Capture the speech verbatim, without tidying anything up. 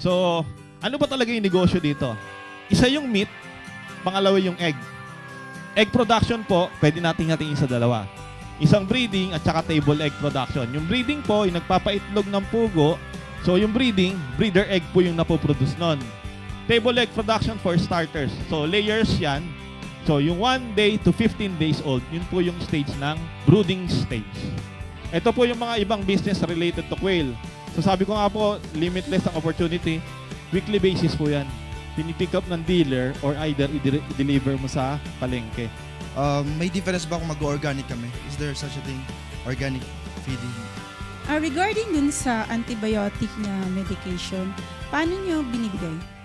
So, ano ba talaga yung negosyo dito? Isa yung meat, pangalawa yung egg. Egg production po, pwede nating hatiin sa dalawa. Isang breeding at saka table egg production. Yung breeding po, yung nagpapaitlog ng pugo. So, yung breeding, breeder egg po yung napoproduce nun. Table egg production for starters. So, layers yan. So, yung one day to fifteen days old, yun po yung stage ng brooding stage. Ito po yung mga ibang business related to quail. So, sabi ko nga po, limitless ang opportunity. Weekly basis po yan. Pinipick up ng dealer or either i-deliver mo sa palengke. Um, may difference ba kung mag-organic kami? Is there such a thing? Organic feeding? Uh, regarding dun sa antibiotic na medication, paano nyo binibigay?